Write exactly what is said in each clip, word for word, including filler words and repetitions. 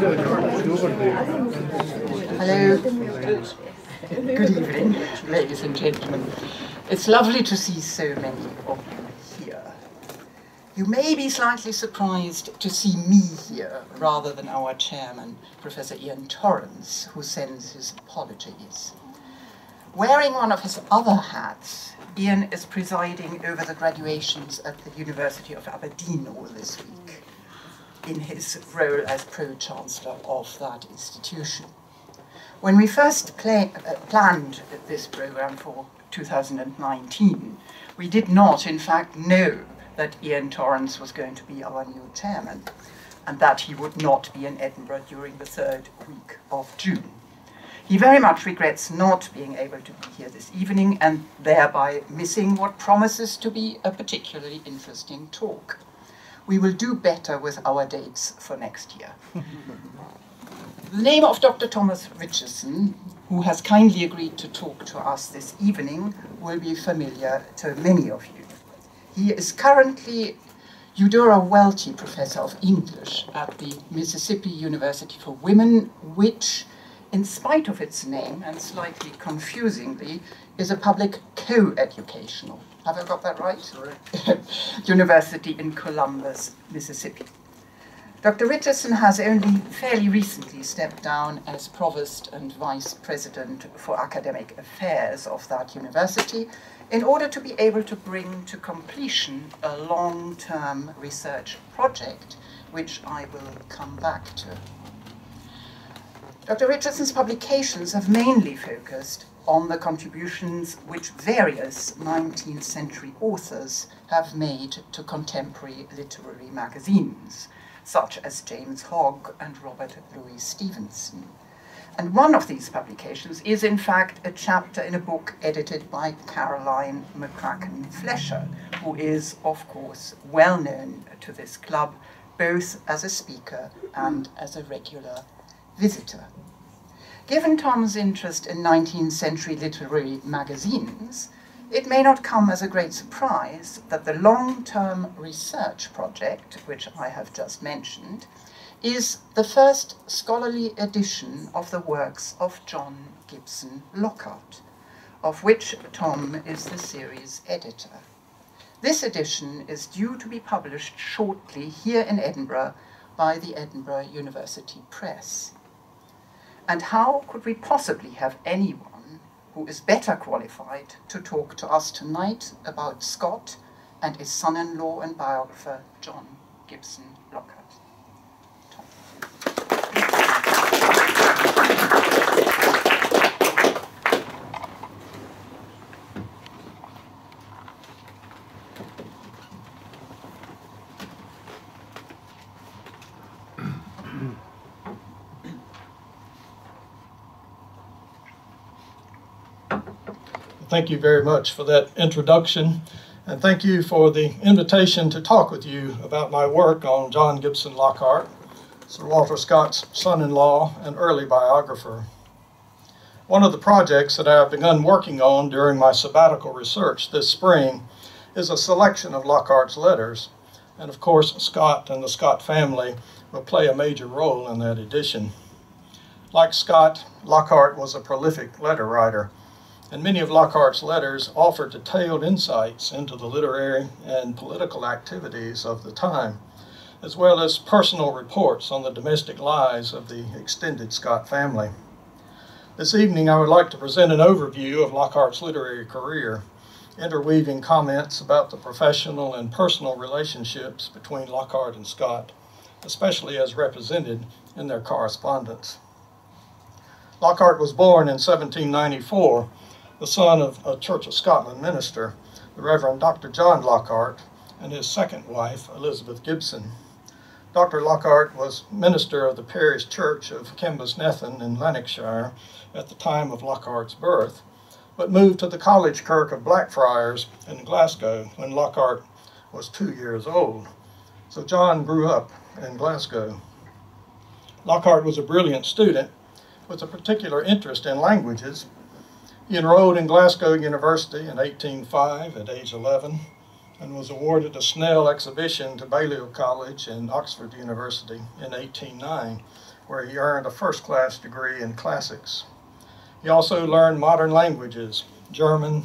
Hello. Good evening, ladies and gentlemen. It's lovely to see so many of you here. You may be slightly surprised to see me here rather than our chairman, Professor Iain Torrance, who sends his apologies. Wearing one of his other hats, Iain is presiding over the graduations at the University of Aberdeen all this week, in his role as Pro-Chancellor of that institution. When we first play, uh, planned this programme for two thousand nineteen, we did not, in fact, know that Iain Torrance was going to be our new chairman, and that he would not be in Edinburgh during the third week of June. He very much regrets not being able to be here this evening, and thereby missing what promises to be a particularly interesting talk. We will do better with our dates for next year. The name of Doctor Thomas Richardson, who has kindly agreed to talk to us this evening, will be familiar to many of you. He is currently Eudora Welty Professor of English at the Mississippi University for Women, which, in spite of its name, and slightly confusingly, is a public co-educational, have I got that right? University in Columbus, Mississippi. Doctor Richardson has only fairly recently stepped down as Provost and Vice President for Academic Affairs of that university in order to be able to bring to completion a long-term research project, which I will come back to. Doctor Richardson's publications have mainly focused on the contributions which various nineteenth century authors have made to contemporary literary magazines, such as James Hogg and Robert Louis Stevenson. And one of these publications is, in fact, a chapter in a book edited by Caroline McCracken-Flesher, who is, of course, well known to this club, both as a speaker and as a regular visitor. Given Tom's interest in nineteenth century literary magazines, it may not come as a great surprise that the long-term research project, which I have just mentioned, is the first scholarly edition of the works of John Gibson Lockhart, of which Tom is the series editor. This edition is due to be published shortly here in Edinburgh by the Edinburgh University Press. And how could we possibly have anyone who is better qualified to talk to us tonight about Scott and his son-in-law and biographer, John Gibson Lockhart? Tom. Thank you very much for that introduction, and thank you for the invitation to talk with you about my work on John Gibson Lockhart, Sir Walter Scott's son-in-law and early biographer. One of the projects that I have begun working on during my sabbatical research this spring is a selection of Lockhart's letters, and of course Scott and the Scott family will play a major role in that edition. Like Scott, Lockhart was a prolific letter writer, and many of Lockhart's letters offer detailed insights into the literary and political activities of the time, as well as personal reports on the domestic lives of the extended Scott family. This evening, I would like to present an overview of Lockhart's literary career, interweaving comments about the professional and personal relationships between Lockhart and Scott, especially as represented in their correspondence. Lockhart was born in seventeen ninety-four, the son of a Church of Scotland minister, the Reverend Doctor John Lockhart, and his second wife, Elizabeth Gibson. Doctor Lockhart was minister of the parish church of Cambus Nethan in Lanarkshire at the time of Lockhart's birth, but moved to the college kirk of Blackfriars in Glasgow when Lockhart was two years old. So John grew up in Glasgow. Lockhart was a brilliant student with a particular interest in languages. He enrolled in Glasgow University in eighteen oh five at age eleven and was awarded a Snell exhibition to Balliol College and Oxford University in eighteen oh nine, where he earned a first-class degree in classics. He also learned modern languages, German,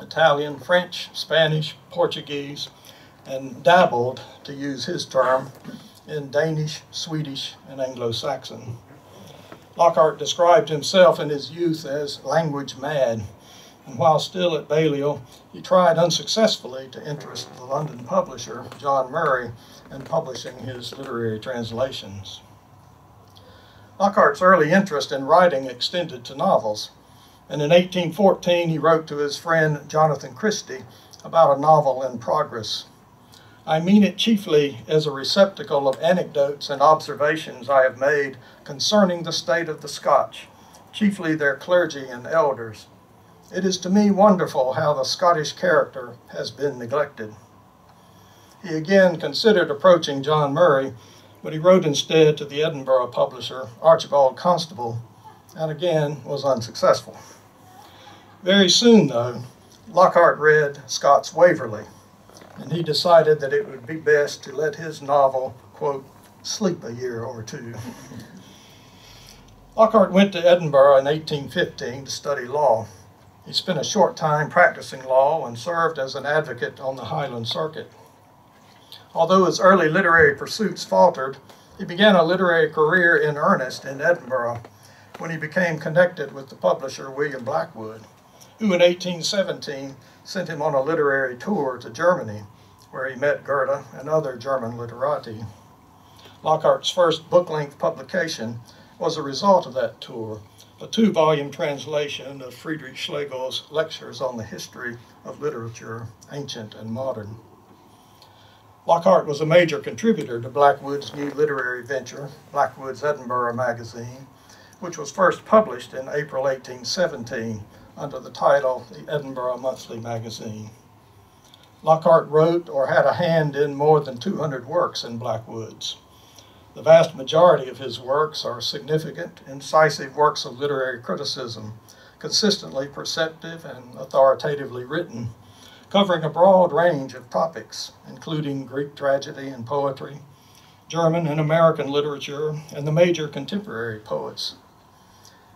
Italian, French, Spanish, Portuguese, and dabbled, to use his term, in Danish, Swedish, and Anglo-Saxon. Lockhart described himself in his youth as language mad, and while still at Balliol, he tried unsuccessfully to interest the London publisher, John Murray, in publishing his literary translations. Lockhart's early interest in writing extended to novels, and in eighteen fourteen he wrote to his friend Jonathan Christie about a novel in progress. I mean it chiefly as a receptacle of anecdotes and observations I have made concerning the state of the Scotch, chiefly their clergy and elders. It is to me wonderful how the Scottish character has been neglected. He again considered approaching John Murray, but he wrote instead to the Edinburgh publisher, Archibald Constable, and again was unsuccessful. Very soon, though, Lockhart read Scott's Waverley, and he decided that it would be best to let his novel, quote, sleep a year or two. Lockhart went to Edinburgh in eighteen fifteen to study law. He spent a short time practicing law and served as an advocate on the Highland Circuit. Although his early literary pursuits faltered, he began a literary career in earnest in Edinburgh when he became connected with the publisher William Blackwood, who in eighteen seventeen sent him on a literary tour to Germany, where he met Goethe and other German literati. Lockhart's first book-length publication was a result of that tour, a two-volume translation of Friedrich Schlegel's Lectures on the History of Literature, Ancient and Modern. Lockhart was a major contributor to Blackwood's new literary venture, Blackwood's Edinburgh Magazine, which was first published in April eighteen seventeen, under the title, The Edinburgh Monthly Magazine. Lockhart wrote or had a hand in more than two hundred works in Blackwood's. The vast majority of his works are significant, incisive works of literary criticism, consistently perceptive and authoritatively written, covering a broad range of topics, including Greek tragedy and poetry, German and American literature, and the major contemporary poets.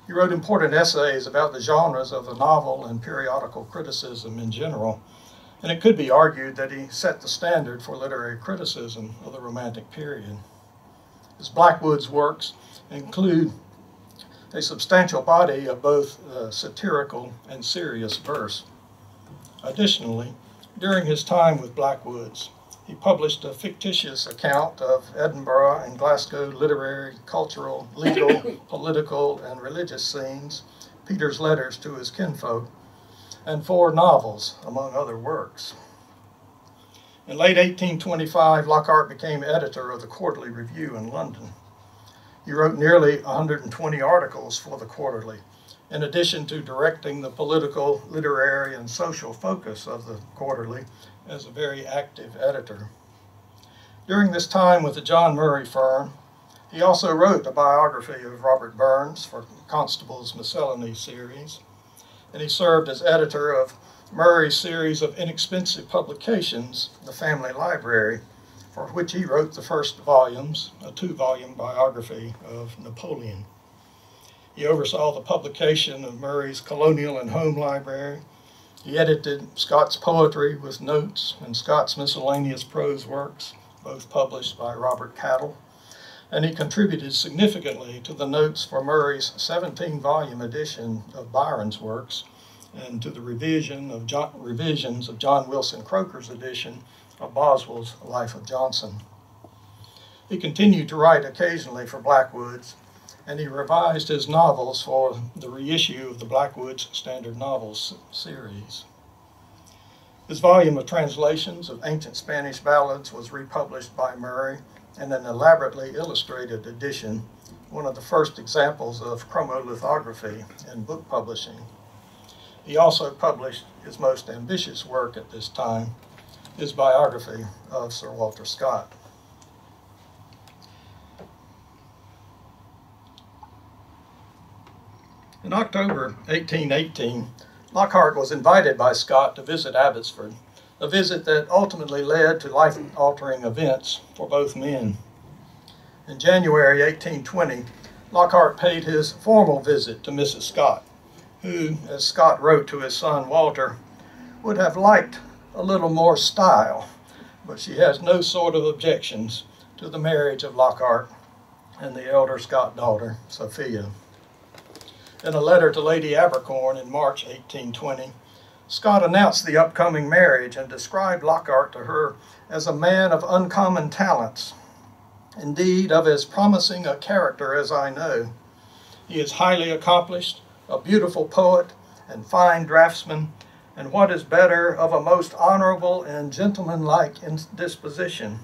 He wrote important essays about the genres of the novel and periodical criticism in general, and it could be argued that he set the standard for literary criticism of the Romantic period. His Blackwood's works include a substantial body of both uh, satirical and serious verse. Additionally, during his time with Blackwood's, he published a fictitious account of Edinburgh and Glasgow literary, cultural, legal, political, and religious scenes, Peter's Letters to His Kinfolk, and four novels, among other works. In late eighteen twenty-five, Lockhart became editor of the Quarterly Review in London. He wrote nearly one hundred twenty articles for the Quarterly, in addition to directing the political, literary, and social focus of the Quarterly as a very active editor. During this time with the John Murray firm, he also wrote a biography of Robert Burns for Constable's Miscellany series, and he served as editor of Murray's series of inexpensive publications, The Family Library, for which he wrote the first volumes, a two-volume biography of Napoleon. He oversaw the publication of Murray's Colonial and Home Library. He edited Scott's Poetry with Notes and Scott's Miscellaneous Prose Works, both published by Robert Cattle, and he contributed significantly to the notes for Murray's seventeen-volume edition of Byron's works and to the revision of John, revisions of John Wilson Croker's edition of Boswell's Life of Johnson. He continued to write occasionally for Blackwood's, and he revised his novels for the reissue of the Blackwood's Standard Novels series. His volume of translations of ancient Spanish ballads was republished by Murray in an elaborately illustrated edition, one of the first examples of chromolithography in book publishing. He also published his most ambitious work at this time, his biography of Sir Walter Scott. In October eighteen eighteen, Lockhart was invited by Scott to visit Abbotsford a visit that ultimately led to life-altering events for both men. In January eighteen twenty, Lockhart paid his formal visit to Missus Scott, who, as Scott wrote to his son Walter, would have liked a little more style, but she has no sort of objections to the marriage of Lockhart and the elder Scott daughter, Sophia. In a letter to Lady Abercorn in March eighteen twenty, Scott announced the upcoming marriage and described Lockhart to her as a man of uncommon talents, indeed of as promising a character as I know. He is highly accomplished, a beautiful poet and fine draftsman, and what is better, of a most honorable and gentlemanlike disposition.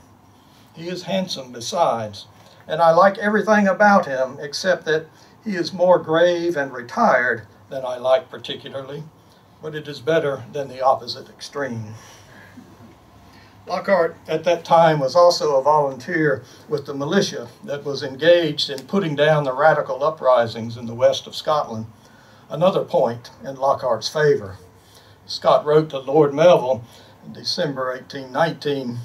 He is handsome besides, and I like everything about him except that he is more grave and retired than I like particularly, but it is better than the opposite extreme. Lockhart at that time was also a volunteer with the militia that was engaged in putting down the radical uprisings in the west of Scotland, another point in Lockhart's favor. Scott wrote to Lord Melville in December eighteen nineteen,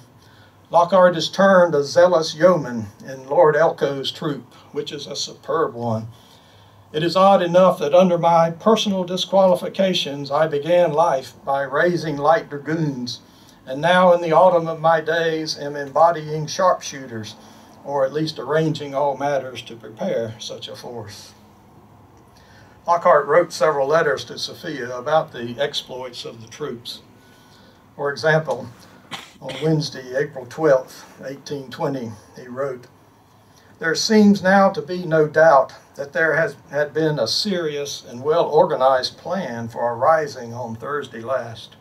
"Lockhart is termed a zealous yeoman in Lord Elcho's troop, which is a superb one. It is odd enough that under my personal disqualifications I began life by raising light dragoons, and now in the autumn of my days am embodying sharpshooters, or at least arranging all matters to prepare such a force." Lockhart wrote several letters to Sophia about the exploits of the troops. For example, on Wednesday, April twelfth, eighteen twenty, he wrote, "There seems now to be no doubt that there has had been a serious and well-organized plan for a rising on Thursday last.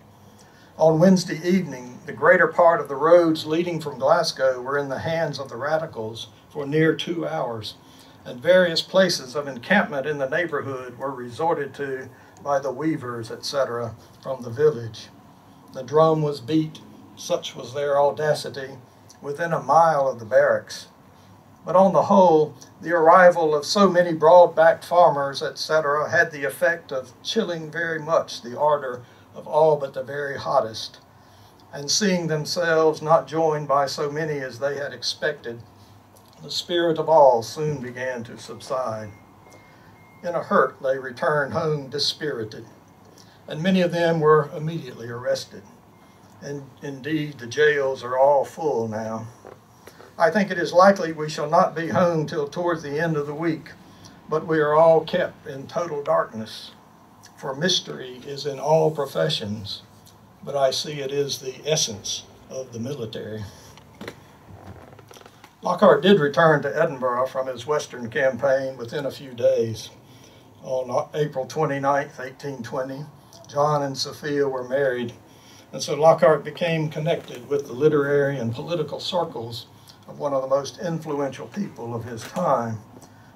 On Wednesday evening, the greater part of the roads leading from Glasgow were in the hands of the radicals for near two hours, and various places of encampment in the neighborhood were resorted to by the weavers, et cetera, from the village. The drum was beat, such was their audacity, within a mile of the barracks. But on the whole, the arrival of so many broad-backed farmers, et cetera, had the effect of chilling very much the ardor of all but the very hottest, and seeing themselves not joined by so many as they had expected, the spirit of all soon began to subside. In a hurt they returned home dispirited, and many of them were immediately arrested. And indeed, the jails are all full now. I think it is likely we shall not be home till towards the end of the week, but we are all kept in total darkness, for mystery is in all professions, but I see it is the essence of the military." Lockhart did return to Edinburgh from his western campaign within a few days. On April twenty-ninth, eighteen twenty, John and Sophia were married, and so Lockhart became connected with the literary and political circles of one of the most influential people of his time,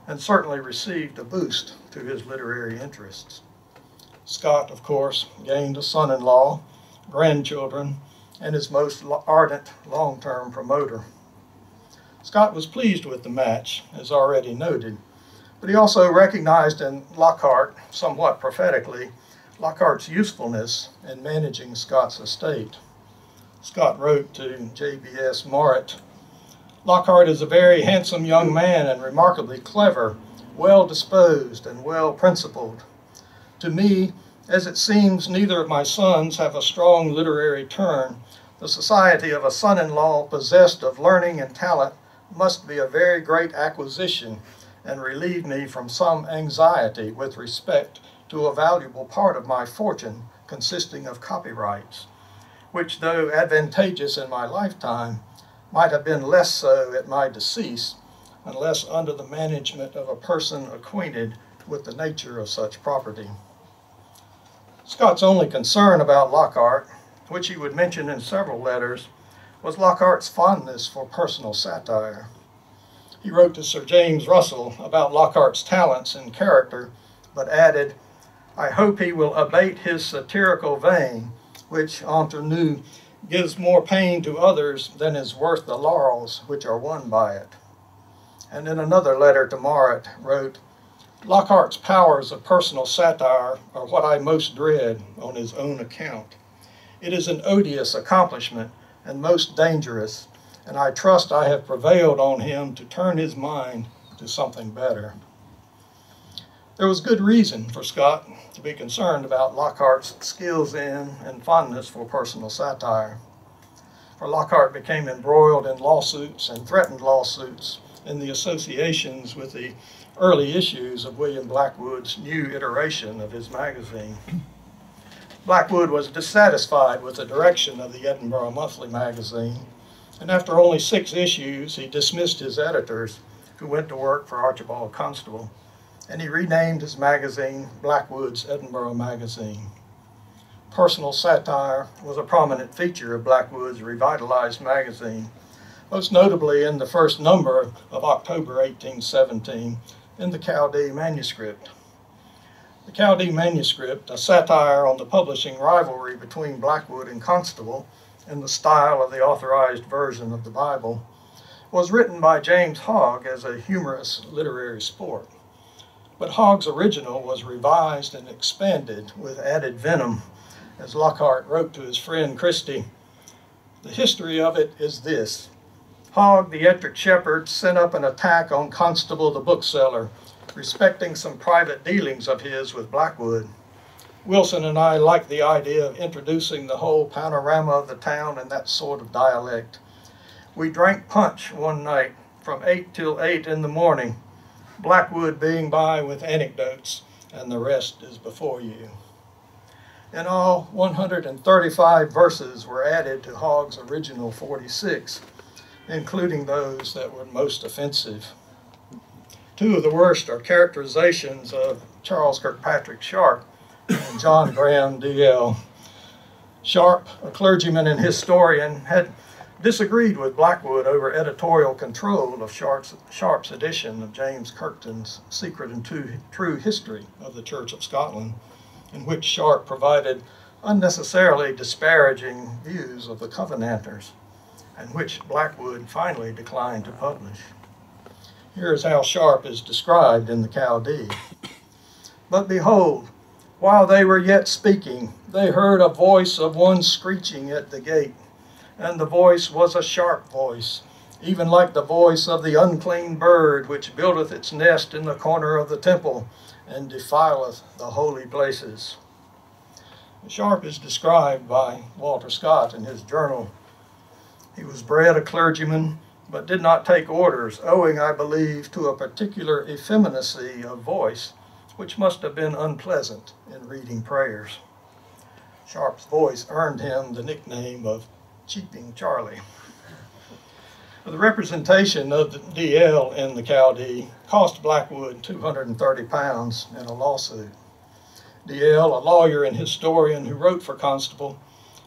and certainly received a boost to his literary interests. Scott, of course, gained a son-in-law, grandchildren, and his most ardent long-term promoter. Scott was pleased with the match, as already noted, but he also recognized in Lockhart, somewhat prophetically, Lockhart's usefulness in managing Scott's estate. Scott wrote to J B S Morritt, "Lockhart is a very handsome young man and remarkably clever, well-disposed, and well-principled. To me, as it seems neither of my sons have a strong literary turn, the society of a son-in-law possessed of learning and talent must be a very great acquisition and relieve me from some anxiety with respect to a valuable part of my fortune consisting of copyrights, which, though advantageous in my lifetime, might have been less so at my decease, unless under the management of a person acquainted with the nature of such property." Scott's only concern about Lockhart, which he would mention in several letters, was Lockhart's fondness for personal satire. He wrote to Sir James Russell about Lockhart's talents and character, but added, "I hope he will abate his satirical vein, which, entre nous, gives more pain to others than is worth the laurels which are won by it." And in another letter to Morritt wrote, "Lockhart's powers of personal satire are what I most dread on his own account. It is an odious accomplishment and most dangerous, and I trust I have prevailed on him to turn his mind to something better." There was good reason for Scott to be concerned about Lockhart's skills in and fondness for personal satire, for Lockhart became embroiled in lawsuits and threatened lawsuits in the associations with the early issues of William Blackwood's new iteration of his magazine. Blackwood was dissatisfied with the direction of the Edinburgh Monthly Magazine, and after only six issues, he dismissed his editors, who went to work for Archibald Constable, and he renamed his magazine Blackwood's Edinburgh Magazine. Personal satire was a prominent feature of Blackwood's revitalized magazine, most notably in the first number of October eighteen seventeen in the Chaldee Manuscript. The Chaldee Manuscript, a satire on the publishing rivalry between Blackwood and Constable in the style of the Authorized Version of the Bible, was written by James Hogg as a humorous literary sport. But Hogg's original was revised and expanded with added venom, as Lockhart wrote to his friend Christie. "The history of it is this. Hogg, the Ettrick Shepherd, sent up an attack on Constable the bookseller, respecting some private dealings of his with Blackwood. Wilson and I liked the idea of introducing the whole panorama of the town in that sort of dialect. We drank punch one night from eight till eight in the morning, Blackwood being by with anecdotes, and the rest is before you." In all, one hundred thirty-five verses were added to Hogg's original forty-six, including those that were most offensive. Two of the worst are characterizations of Charles Kirkpatrick Sharpe and John Graham D L Sharpe, a clergyman and historian, had disagreed with Blackwood over editorial control of Sharpe's, Sharpe's edition of James Kirkton's Secret and True History of the Church of Scotland, in which Sharpe provided unnecessarily disparaging views of the Covenanters, and which Blackwood finally declined to publish. Here is how Sharpe is described in the Chaldee. "But behold, while they were yet speaking, they heard a voice of one screeching at the gate, and the voice was a sharp voice, even like the voice of the unclean bird which buildeth its nest in the corner of the temple, and defileth the holy places." Sharpe is described by Walter Scott in his journal. "He was bred a clergyman, but did not take orders, owing, I believe, to a particular effeminacy of voice, which must have been unpleasant in reading prayers." Sharpe's voice earned him the nickname of Cheaping Charlie. The representation of the D L in the Chaldee cost Blackwood two hundred thirty pounds in a lawsuit. D L, a lawyer and historian who wrote for Constable,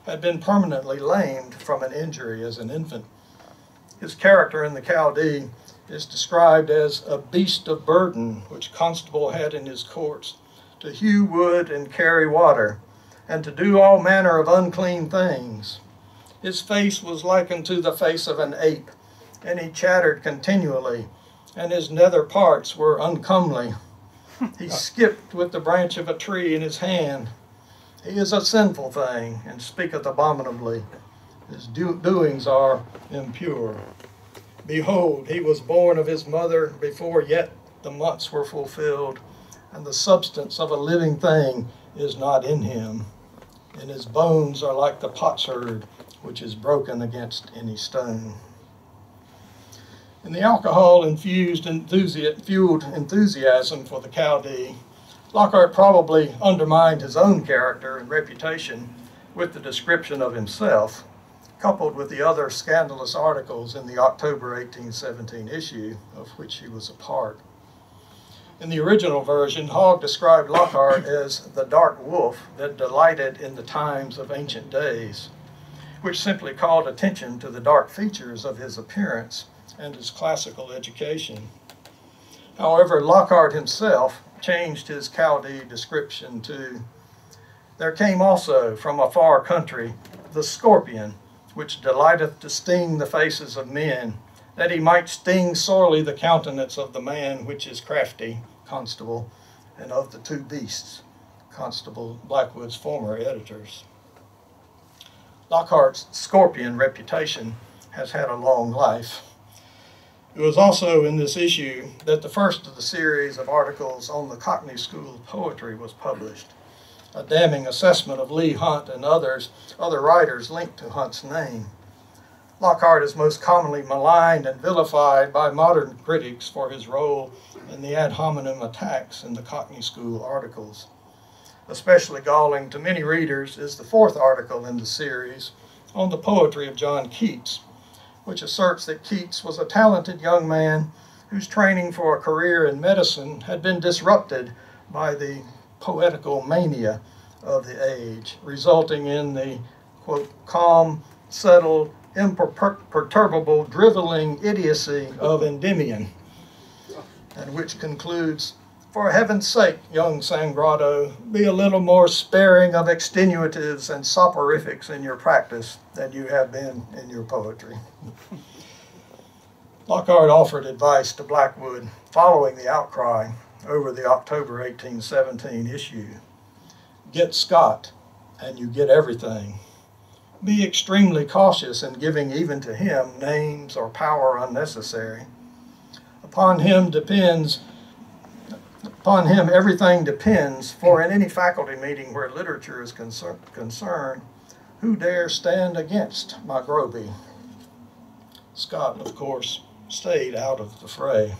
had been permanently lamed from an injury as an infant. His character in the Chaldee is described as a beast of burden which Constable had in his courts to hew wood and carry water, and to do all manner of unclean things. His face was likened to the face of an ape, and he chattered continually, and his nether parts were uncomely. He skipped with the branch of a tree in his hand. He is a sinful thing, and speaketh abominably. His do doings are impure. Behold, he was born of his mother before yet the months were fulfilled, and the substance of a living thing is not in him. And his bones are like the potsherd, which is broken against any stone." In the alcohol-infused enthusi fueled enthusiasm for the Chaldee, Lockhart probably undermined his own character and reputation with the description of himself, coupled with the other scandalous articles in the October eighteen seventeen issue, of which he was a part. In the original version, Hogg described Lockhart as the dark wolf that delighted in the times of ancient days, which simply called attention to the dark features of his appearance and his classical education. However, Lockhart himself changed his Chaldee description to, "There came also from a far country the scorpion, which delighteth to sting the faces of men, that he might sting sorely the countenance of the man which is crafty," Constable, and "of the two beasts," Constable, Blackwood's former editors. Lockhart's scorpion reputation has had a long life. It was also in this issue that the first of the series of articles on the Cockney School poetry was published, a damning assessment of Leigh Hunt and others, other writers linked to Hunt's name. Lockhart is most commonly maligned and vilified by modern critics for his role in the ad hominem attacks in the Cockney School articles. Especially galling to many readers is the fourth article in the series on the poetry of John Keats, which asserts that Keats was a talented young man whose training for a career in medicine had been disrupted by the poetical mania of the age, resulting in the, quote, calm, settled, imperturbable, driveling idiocy of Endymion, and which concludes, "For heaven's sake, young Sangrado, be a little more sparing of extenuatives and soporifics in your practice than you have been in your poetry." Lockhart offered advice to Blackwood following the outcry over the October eighteen seventeen issue. "Get Scott, and you get everything. Be extremely cautious in giving even to him names or power unnecessary. Upon him depends Upon him, everything depends, for in any faculty meeting where literature is concern, concerned, who dare stand against my Groby?" Scott, of course, stayed out of the fray.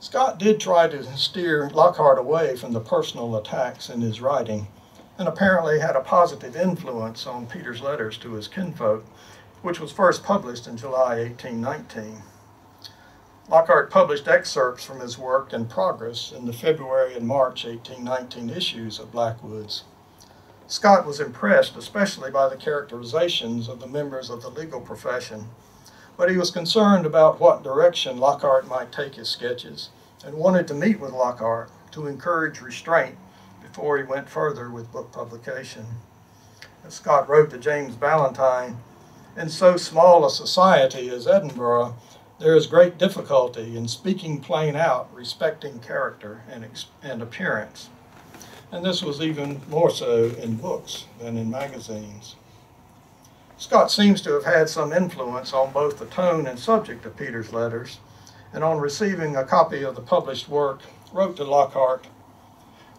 Scott did try to steer Lockhart away from the personal attacks in his writing, and apparently had a positive influence on Peter's Letters to His Kinfolk, which was first published in July eighteen nineteen. Lockhart published excerpts from his work and progress in the February and March eighteen nineteen issues of Blackwood's. Scott was impressed especially by the characterizations of the members of the legal profession, but he was concerned about what direction Lockhart might take his sketches and wanted to meet with Lockhart to encourage restraint before he went further with book publication. As Scott wrote to James Ballantyne, "In so small a society as Edinburgh, there is great difficulty in speaking plain out respecting character and, and appearance." And this was even more so in books than in magazines. Scott seems to have had some influence on both the tone and subject of Peter's letters, and on receiving a copy of the published work, wrote to Lockhart,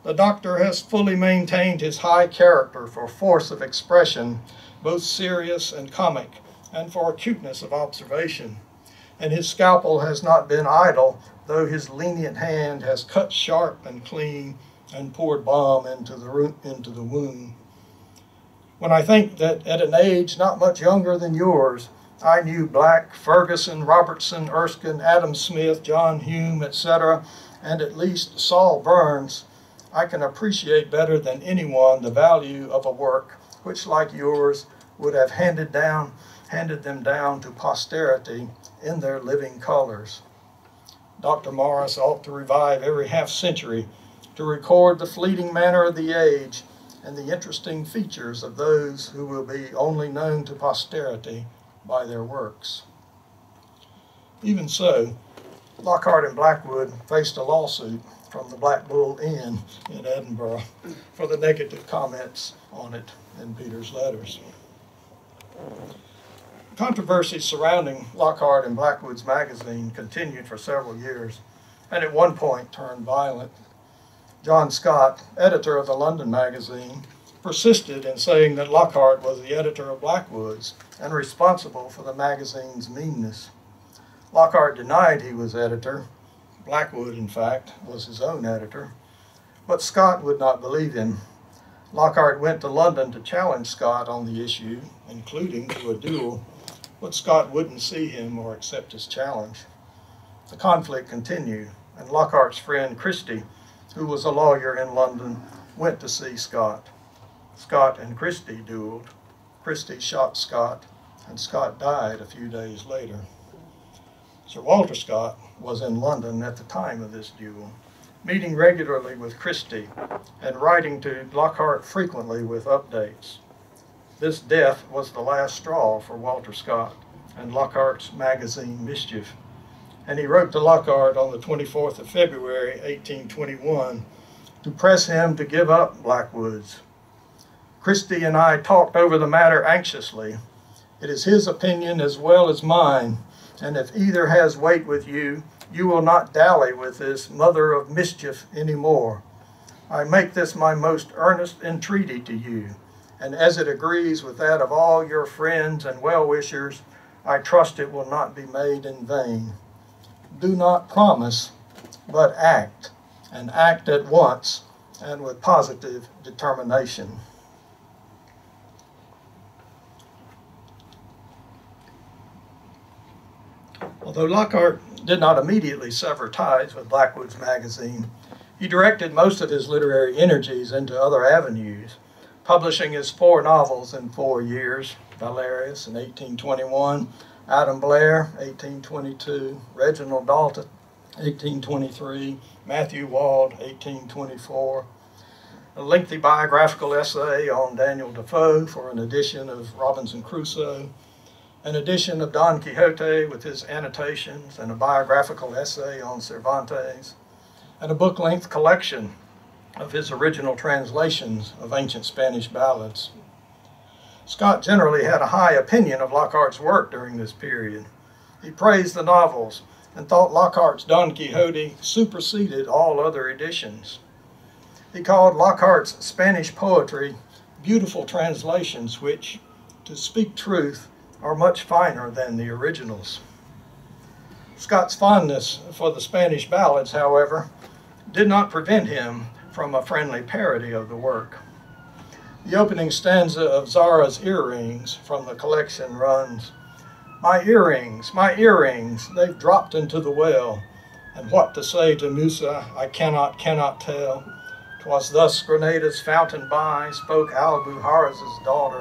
"The doctor has fully maintained his high character for force of expression, both serious and comic, and for acuteness of observation. And his scalpel has not been idle, though his lenient hand has cut sharp and clean and poured balm into the root, into the wound. When I think that at an age not much younger than yours, I knew Black, Ferguson, Robertson, Erskine, Adam Smith, John Hume, et cetera, and at least Saul Burns, I can appreciate better than anyone the value of a work which, like yours, would have handed down, handed them down to posterity in their living colors. Doctor Morris ought to revive every half-century to record the fleeting manner of the age and the interesting features of those who will be only known to posterity by their works." Even so, Lockhart and Blackwood faced a lawsuit from the Black Bull Inn in Edinburgh for the negative comments on it in Peter's letters. Controversy surrounding Lockhart and Blackwood's magazine continued for several years, and at one point turned violent. John Scott, editor of the London magazine, persisted in saying that Lockhart was the editor of Blackwood's and responsible for the magazine's meanness. Lockhart denied he was editor. Blackwood, in fact, was his own editor. But Scott would not believe him. Lockhart went to London to challenge Scott on the issue, including to a duel, but Scott wouldn't see him or accept his challenge. The conflict continued, and Lockhart's friend Christie, who was a lawyer in London, went to see Scott. Scott and Christie dueled. Christie shot Scott, and Scott died a few days later. Sir Walter Scott was in London at the time of this duel, meeting regularly with Christie and writing to Lockhart frequently with updates. This death was the last straw for Walter Scott and Lockhart's magazine mischief, and he wrote to Lockhart on the twenty-fourth of February eighteen twenty-one to press him to give up Blackwood's. Christie and I talked over the matter anxiously. It is his opinion as well as mine, and if either has weight with you, you will not dally with this mother of mischief any more. I make this my most earnest entreaty to you, and as it agrees with that of all your friends and well-wishers, I trust it will not be made in vain. Do not promise, but act, and act at once, and with positive determination. Although Lockhart did not immediately sever ties with Blackwood's magazine, he directed most of his literary energies into other avenues, publishing his four novels in four years, Valerius in eighteen twenty-one, Adam Blair, eighteen twenty-two, Reginald Dalton, eighteen twenty-three, Matthew Wald, eighteen twenty-four, a lengthy biographical essay on Daniel Defoe for an edition of Robinson Crusoe, an edition of Don Quixote with his annotations, and a biographical essay on Cervantes, and a book-length collection of his original translations of ancient Spanish ballads. Scott generally had a high opinion of Lockhart's work during this period. He praised the novels and thought Lockhart's Don Quixote superseded all other editions. He called Lockhart's Spanish poetry beautiful translations which, to speak truth, are much finer than the originals. Scott's fondness for the Spanish ballads, however, did not prevent him from a friendly parody of the work. The opening stanza of Zara's Earrings from the collection runs, "My earrings, my earrings, they've dropped into the well, and what to say to Musa I cannot, cannot tell. 'Twas thus Grenada's fountain by spoke Al-Buharas's daughter.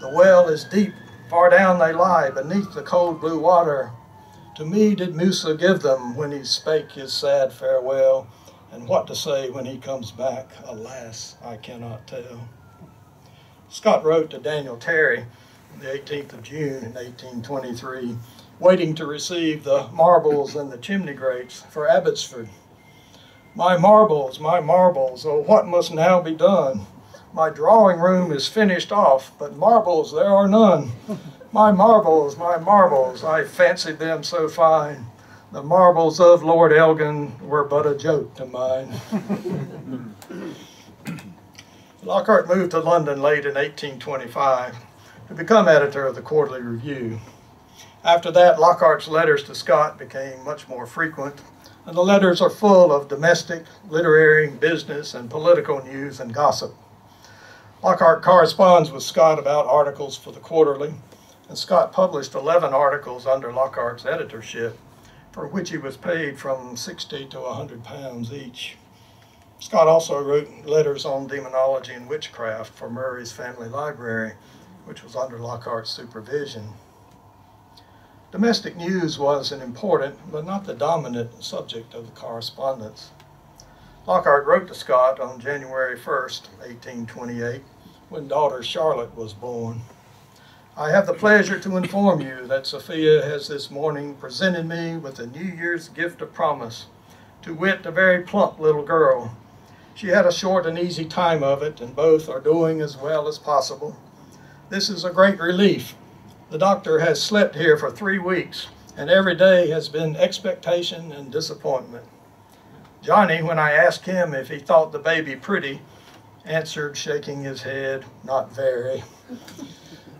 The well is deep, far down they lie beneath the cold blue water. To me did Musa give them when he spake his sad farewell, and what to say when he comes back, alas, I cannot tell." Scott wrote to Daniel Terry on the eighteenth of June in eighteen twenty-three, waiting to receive the marbles and the chimney grates for Abbotsford. "My marbles, my marbles, oh, what must now be done? My drawing room is finished off, but marbles there are none. My marbles, my marbles, I fancied them so fine. The marbles of Lord Elgin were but a joke to mine." Lockhart moved to London late in eighteen twenty-five to become editor of the Quarterly Review. After that, Lockhart's letters to Scott became much more frequent, and the letters are full of domestic, literary, business, and political news and gossip. Lockhart corresponds with Scott about articles for the Quarterly, and Scott published eleven articles under Lockhart's editorship, for which he was paid from sixty to one hundred pounds each. Scott also wrote letters on demonology and witchcraft for Murray's Family Library, which was under Lockhart's supervision. Domestic news was an important, but not the dominant, subject of the correspondence. Lockhart wrote to Scott on January first, eighteen twenty-eight, when daughter Charlotte was born. "I have the pleasure to inform you that Sophia has this morning presented me with a New Year's gift of promise, to wit, a very plump little girl. She had a short and easy time of it, and both are doing as well as possible. This is a great relief. The doctor has slept here for three weeks, and every day has been expectation and disappointment. Johnny, when I asked him if he thought the baby pretty, answered, shaking his head, 'Not very.'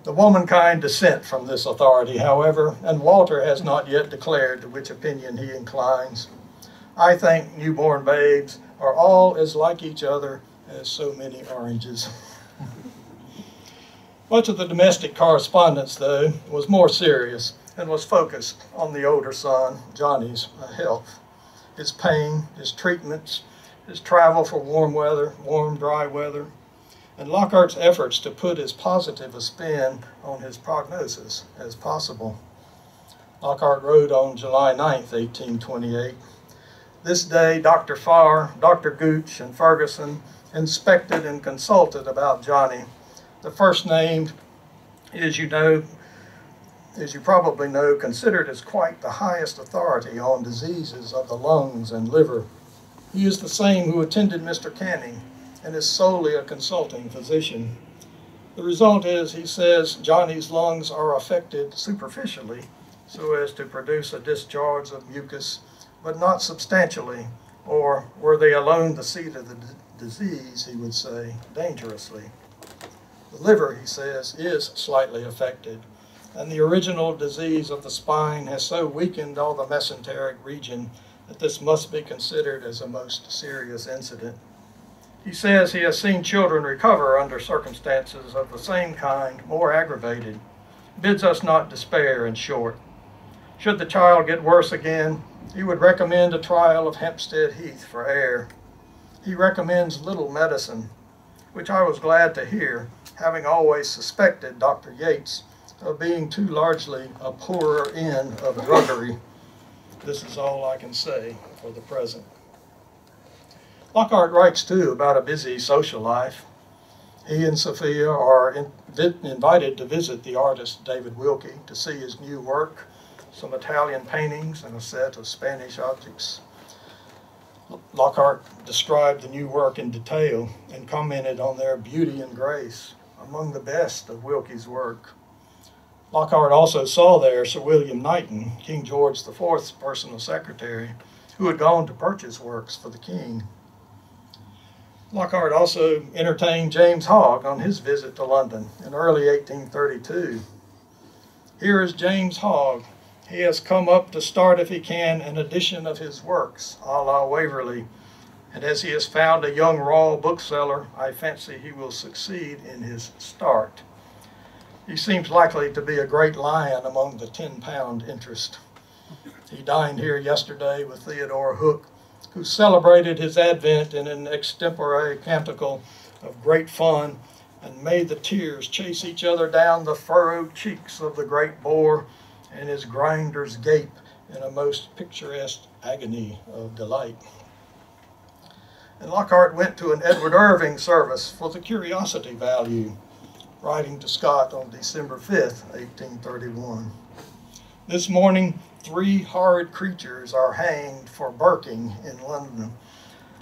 The womankind dissent from this authority, however, and Walter has not yet declared to which opinion he inclines. I think newborn babes are all as like each other as so many oranges." Much of the domestic correspondence, though, was more serious and was focused on the older son, Johnny's health, his pain, his treatments, his travel for warm weather, warm, dry weather, and Lockhart's efforts to put as positive a spin on his prognosis as possible. Lockhart wrote on July ninth, eighteen twenty-eight, "This day Doctor Farr, Doctor Gooch, and Ferguson inspected and consulted about Johnny. The first named is, you know, as you probably know, considered as quite the highest authority on diseases of the lungs and liver. He is the same who attended Mister Canning and is solely a consulting physician. The result is, he says, Johnny's lungs are affected superficially so as to produce a discharge of mucus, but not substantially, or were they alone the seat of the d disease, he would say, dangerously. The liver, he says, is slightly affected, and the original disease of the spine has so weakened all the mesenteric region that this must be considered as a most serious incident. He says he has seen children recover under circumstances of the same kind, more aggravated. Bids us not despair, in short. Should the child get worse again, he would recommend a trial of Hempstead Heath for air. He recommends little medicine, which I was glad to hear, having always suspected Doctor Yates of being too largely a poorer end of druggery. This is all I can say for the present. Lockhart writes, too, about a busy social life. He and Sophia are in, invited to visit the artist David Wilkie to see his new work, some Italian paintings and a set of Spanish objects. Lockhart described the new work in detail and commented on their beauty and grace, among the best of Wilkie's work. Lockhart also saw there Sir William Knighton, King George the fourth's personal secretary, who had gone to purchase works for the king. Lockhart also entertained James Hogg on his visit to London in early eighteen thirty-two. Here is James Hogg. He has come up to start, if he can, an edition of his works, a la Waverley, and as he has found a young Royal bookseller, I fancy he will succeed in his start. He seems likely to be a great lion among the ten pound interest. He dined here yesterday with Theodore Hook, who celebrated his advent in an extempore canticle of great fun, and made the tears chase each other down the furrowed cheeks of the great boar, and his grinders gape in a most picturesque agony of delight. And Lockhart went to an Edward Irving service for the curiosity value, writing to Scott on December fifth, eighteen thirty-one. This morning, three horrid creatures are hanged for Birking in London,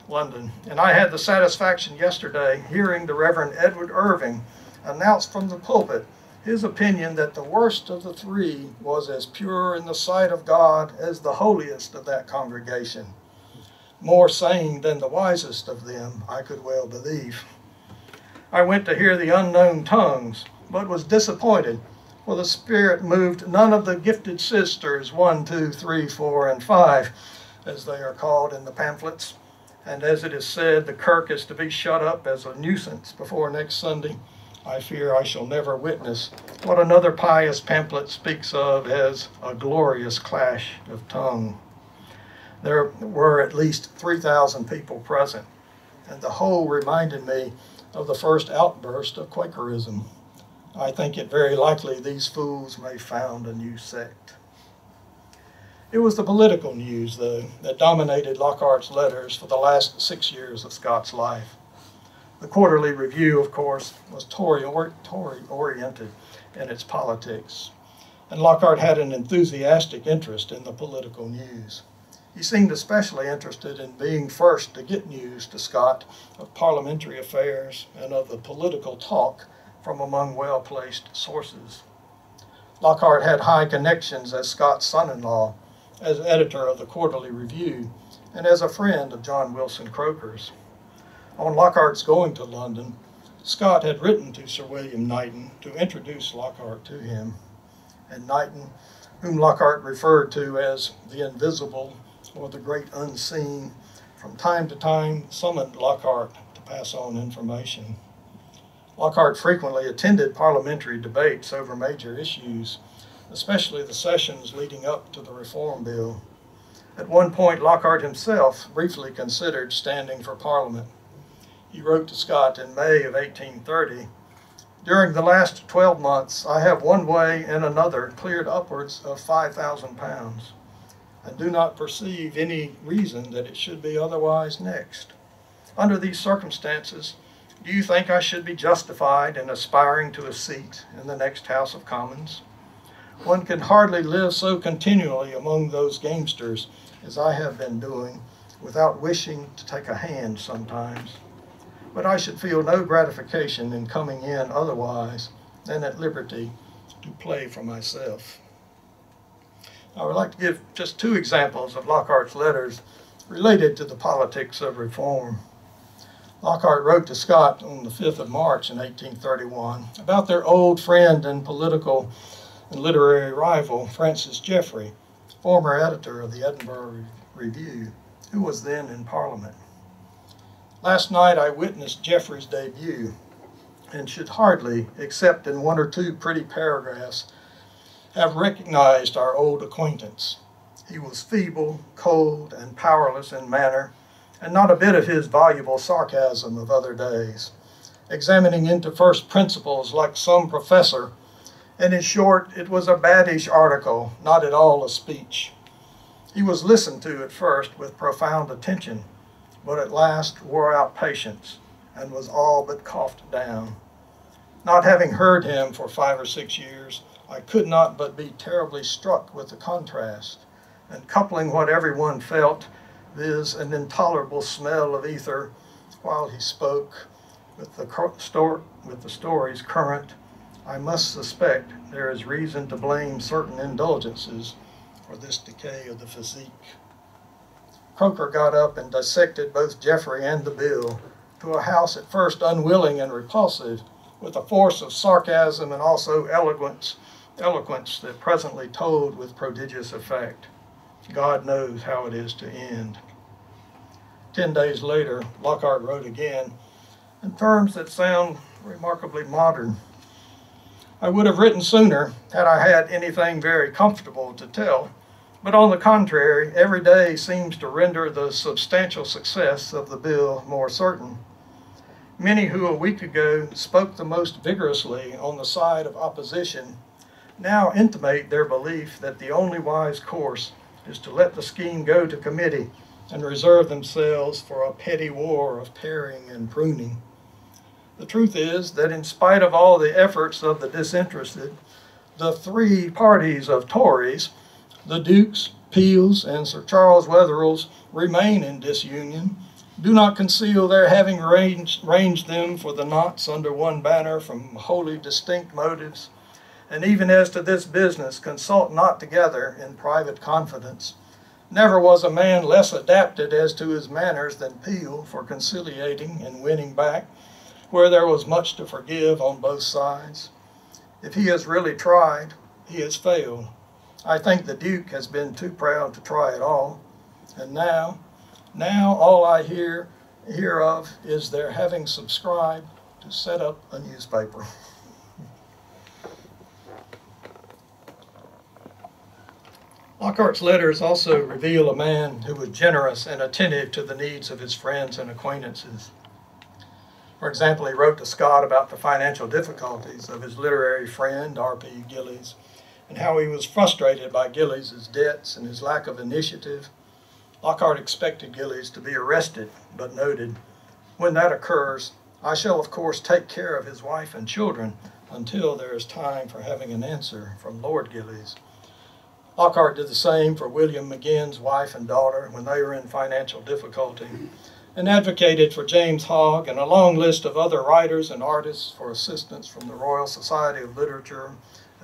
London. And I had the satisfaction yesterday hearing the Reverend Edward Irving announce from the pulpit his opinion that the worst of the three was as pure in the sight of God as the holiest of that congregation. More sane than the wisest of them, I could well believe. I went to hear the unknown tongues, but was disappointed, for the Spirit moved none of the gifted sisters, one, two, three, four, and five, as they are called in the pamphlets. And as it is said, the Kirk is to be shut up as a nuisance before next Sunday. I fear I shall never witness what another pious pamphlet speaks of as a glorious clash of tongue. There were at least three thousand people present, and the whole reminded me of the first outburst of Quakerism. I think it very likely these fools may found a new sect. It was the political news, though, that dominated Lockhart's letters for the last six years of Scott's life. The Quarterly Review, of course, was Tory-oriented in its politics, and Lockhart had an enthusiastic interest in the political news. He seemed especially interested in being first to get news to Scott of parliamentary affairs and of the political talk from among well-placed sources. Lockhart had high connections as Scott's son-in-law, as editor of the Quarterly Review, and as a friend of John Wilson Croker's. On Lockhart's going to London, Scott had written to Sir William Knighton to introduce Lockhart to him, and Knighton, whom Lockhart referred to as the invisible or the great unseen, from time to time summoned Lockhart to pass on information. Lockhart frequently attended parliamentary debates over major issues, especially the sessions leading up to the Reform Bill. At one point, Lockhart himself briefly considered standing for Parliament. He wrote to Scott in May of eighteen thirty, "During the last twelve months, I have one way and another cleared upwards of five thousand pounds, and do not perceive any reason that it should be otherwise next. Under these circumstances, do you think I should be justified in aspiring to a seat in the next House of Commons? One can hardly live so continually among those gamesters as I have been doing without wishing to take a hand sometimes. but I should feel no gratification in coming in otherwise than at liberty to play for myself. I would like to give just two examples of Lockhart's letters related to the politics of reform. Lockhart wrote to Scott on the fifth of March in eighteen thirty-one about their old friend and political and literary rival, Francis Jeffrey, former editor of the Edinburgh Review, who was then in Parliament. Last night I witnessed Jeffrey's debut and should hardly, except in one or two pretty paragraphs, have recognized our old acquaintance. He was feeble, cold, and powerless in manner, and not a bit of his voluble sarcasm of other days, examining into first principles like some professor, and in short, it was a baddish article, not at all a speech. He was listened to at first with profound attention, but at last wore out patience, and was all but coughed down. Not having heard him for five or six years, I could not but be terribly struck with the contrast, and coupling what everyone felt, viz. An intolerable smell of ether while he spoke, with the, stor with the stories current, I must suspect there is reason to blame certain indulgences for this decay of the physique. Croker got up and dissected both Jeffrey and the bill, to a house at first unwilling and repulsive, with a force of sarcasm and also eloquence, eloquence that presently told with prodigious effect. God knows how it is to end. Ten days later, Lockhart wrote again, in terms that sound remarkably modern. I would have written sooner had I had anything very comfortable to tell, but on the contrary, every day seems to render the substantial success of the bill more certain. Many who a week ago spoke the most vigorously on the side of opposition now intimate their belief that the only wise course is to let the scheme go to committee and reserve themselves for a petty war of paring and pruning. The truth is that in spite of all the efforts of the disinterested, the three parties of Tories, the Dukes, Peels, and Sir Charles Wetherells, remain in disunion, do not conceal their having ranged, ranged them for the knots under one banner from wholly distinct motives, and even as to this business, consult not together in private confidence. Never was a man less adapted as to his manners than Peel for conciliating and winning back, where there was much to forgive on both sides. If he has really tried, he has failed. I think the Duke has been too proud to try at all. And now, now all I hear, hear of is their having subscribed to set up a newspaper. Lockhart's letters also reveal a man who was generous and attentive to the needs of his friends and acquaintances. For example, he wrote to Scott about the financial difficulties of his literary friend, R P Gillies, and how he was frustrated by Gillies' debts and his lack of initiative. Lockhart expected Gillies to be arrested, but noted, "When that occurs, I shall, of course, take care of his wife and children until there is time for having an answer from Lord Gillies." Lockhart did the same for William McGinn's wife and daughter when they were in financial difficulty, and advocated for James Hogg and a long list of other writers and artists for assistance from the Royal Society of Literature,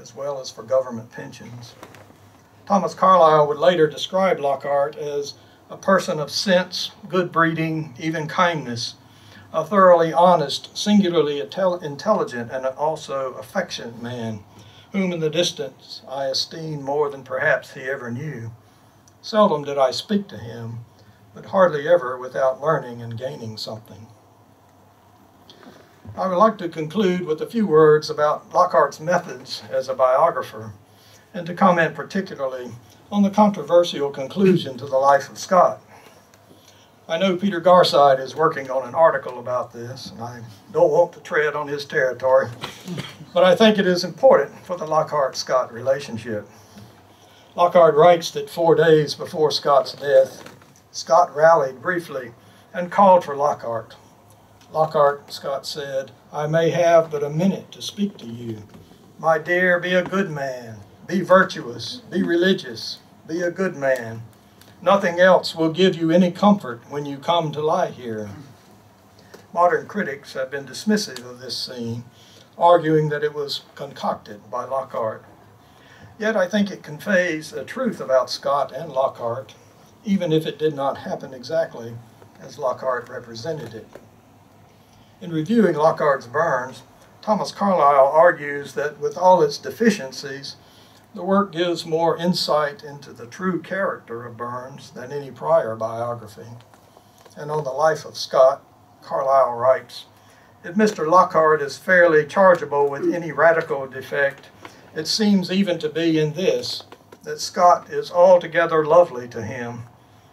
as well as for government pensions. Thomas Carlyle would later describe Lockhart as a person of sense, good breeding, even kindness, a thoroughly honest, singularly intelligent, and also affectionate man, whom in the distance I esteemed more than perhaps he ever knew. Seldom did I speak to him, but hardly ever without learning and gaining something. I would like to conclude with a few words about Lockhart's methods as a biographer, and to comment particularly on the controversial conclusion to the life of Scott. I know Peter Garside is working on an article about this, and I don't want to tread on his territory, but I think it is important for the Lockhart-Scott relationship. Lockhart writes that four days before Scott's death, Scott rallied briefly and called for Lockhart. Lockhart, Scott said, "I may have but a minute to speak to you. My dear, be a good man, be virtuous, be religious, be a good man. Nothing else will give you any comfort when you come to lie here. Modern critics have been dismissive of this scene, arguing that it was concocted by Lockhart. Yet I think it conveys a truth about Scott and Lockhart, even if it did not happen exactly as Lockhart represented it. In reviewing Lockhart's Burns, Thomas Carlyle argues that with all its deficiencies, the work gives more insight into the true character of Burns than any prior biography. And on the life of Scott, Carlyle writes, "If Mister Lockhart is fairly chargeable with any radical defect, it seems even to be in this, that Scott is altogether lovely to him,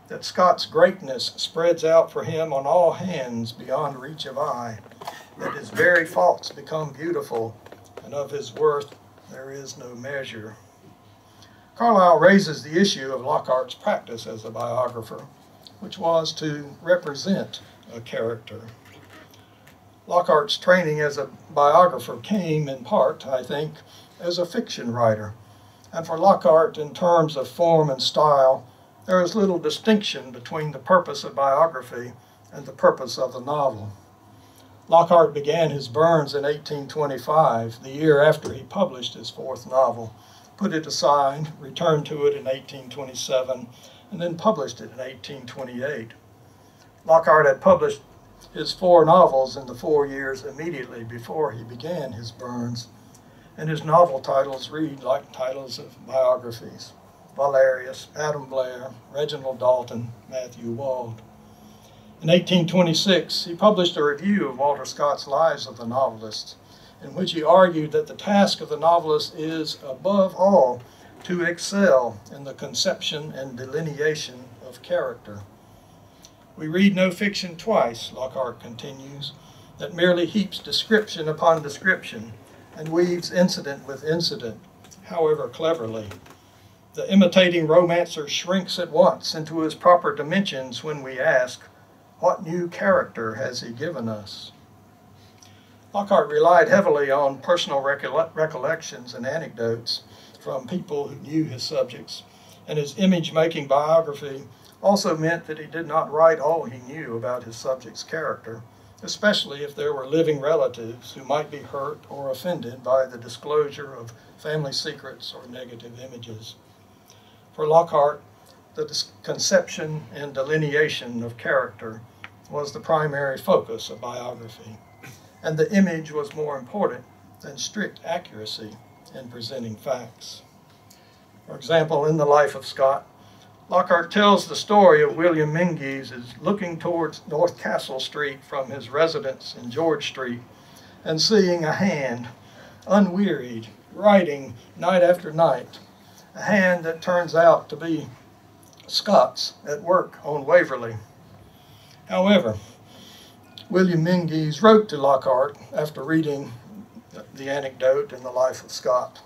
that Scott's greatness spreads out for him on all hands beyond reach of eye, that his very faults become beautiful, and of his worth there is no measure." Carlyle raises the issue of Lockhart's practice as a biographer, which was to represent a character. Lockhart's training as a biographer came, in part, I think, as a fiction writer. And for Lockhart, in terms of form and style, there is little distinction between the purpose of biography and the purpose of the novel. Lockhart began his Burns in eighteen twenty-five, the year after he published his fourth novel, put it aside, returned to it in eighteen twenty-seven, and then published it in eighteen twenty-eight. Lockhart had published his four novels in the four years immediately before he began his Burns, and his novel titles read like titles of biographies: Valerius, Adam Blair, Reginald Dalton, Matthew Wald. In eighteen twenty-six, he published a review of Walter Scott's Lives of the Novelists, in which he argued that the task of the novelist is, above all, to excel in the conception and delineation of character. "We read no fiction twice," Lockhart continues, "that merely heaps description upon description and weaves incident with incident, however cleverly. The imitating romancer shrinks at once into his proper dimensions when we ask, what new character has he given us?" Lockhart relied heavily on personal recolle recollections and anecdotes from people who knew his subjects, and his image-making biography also meant that he did not write all he knew about his subject's character, especially if there were living relatives who might be hurt or offended by the disclosure of family secrets or negative images. For Lockhart, the conception and delineation of character was the primary focus of biography, and the image was more important than strict accuracy in presenting facts. For example, in the life of Scott, Lockhart tells the story of William Mengies's looking towards North Castle Street from his residence in George Street and seeing a hand, unwearied, writing night after night, a hand that turns out to be Scott's at work on Waverley. However, William Mengies wrote to Lockhart after reading the anecdote in the life of Scott,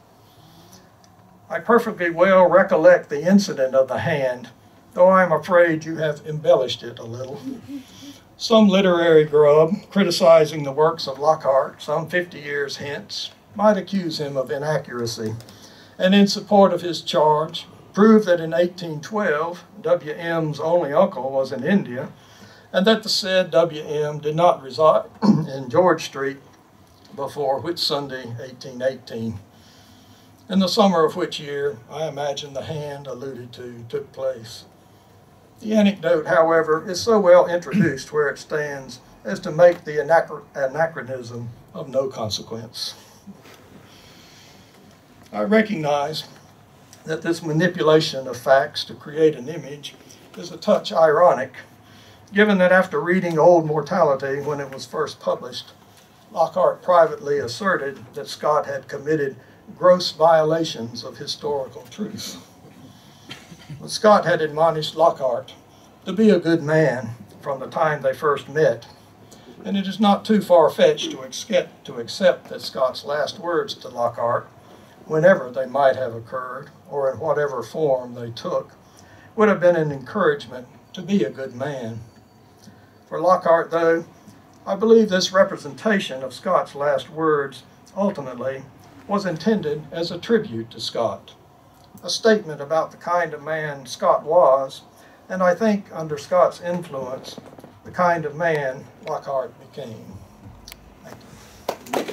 "I perfectly well recollect the incident of the hand, though I am afraid you have embellished it a little." Some literary grub criticizing the works of Lockhart some fifty years hence might accuse him of inaccuracy, and in support of his charge proved that in eighteen twelve, W M's only uncle was in India, and that the said W M did not reside in George Street before Whit Sunday, eighteen eighteen, in the summer of which year I imagine the hand alluded to took place. The anecdote, however, is so well introduced where it stands as to make the anachronism of no consequence. I recognize that this manipulation of facts to create an image is a touch ironic, given that after reading Old Mortality when it was first published, Lockhart privately asserted that Scott had committed gross violations of historical truth. But Scott had admonished Lockhart to be a good man from the time they first met, and it is not too far-fetched to, to accept that Scott's last words to Lockhart, whenever they might have occurred, or in whatever form they took, would have been an encouragement to be a good man. For Lockhart, though, I believe this representation of Scott's last words ultimately was intended as a tribute to Scott, a statement about the kind of man Scott was, and I think under Scott's influence, the kind of man Lockhart became. Thank